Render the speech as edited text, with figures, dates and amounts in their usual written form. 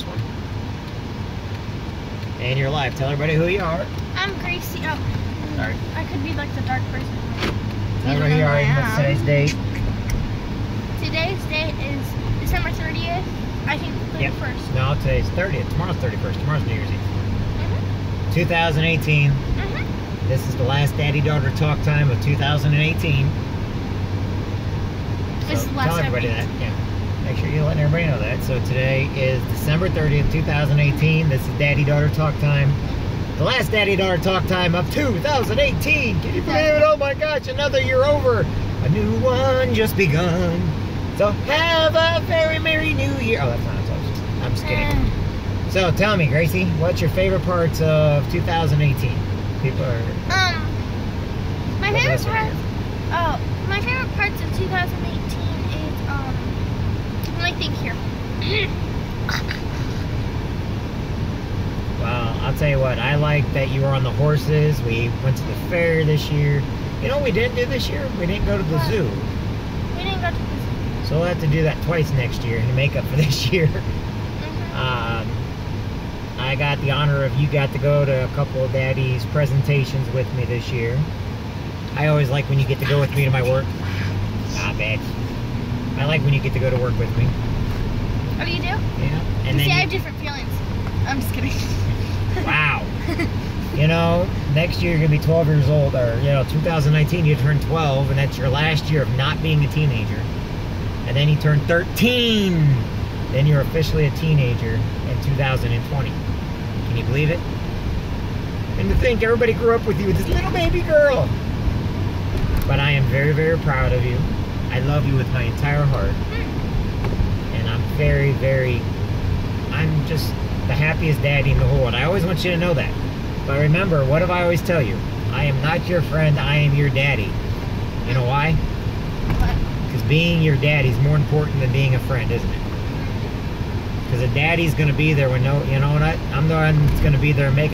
this one. And your life. Tell everybody who you are. I'm Gracie. Oh, sorry. I could be like the dark person. Tell everybody who you are. What's today's date? Today's date is December 30th. I think 31st. Yep. No, today's 30th. Tomorrow's 31st. Tomorrow's New Year's Eve. 2018. This is the last daddy-daughter talk time of 2018. This so tell everybody that. Yeah. Make sure you're letting everybody know that. So today is December 30th, 2018. This is daddy-daughter talk time. The last daddy-daughter talk time of 2018. Can you believe it? Oh my gosh, another year over. A new one just begun. So have a very merry new year. Oh, that's not awesome. I'm just kidding. So tell me, Gracie, what's your favorite parts of 2018? People are my favorite parts of 2018 is let me think here. Well, I'll tell you what, I like that you were on the horses. We went to the fair this year. You know what we didn't do this year? We didn't go to the zoo. We didn't go to the zoo. So we'll have to do that twice next year to make up for this year. I got the honor of you got to go to a couple of daddy's presentations with me this year. I always like when you get to go with me to my work. Nah, bitch. I like when you get to go to work with me. Oh, you do? Yeah. And then see, I have different feelings. I'm just kidding. Wow. You know, next year you're going to be 12 years old, or, you know, 2019 you turn 12, and that's your last year of not being a teenager. And then you turn 13. Then you're officially a teenager in 2020. Can you believe it? And to think everybody grew up with you, this little baby girl. But I am very, very proud of you. I love you with my entire heart. And I'm very, very, I'm just the happiest daddy in the whole world. I always want you to know that. But remember, what do I always tell you? I am not your friend, I am your daddy. You know why? Because being your daddy is more important than being a friend, isn't it? Because a daddy's going to be there when no, you know what? I'm the one that's going to be there making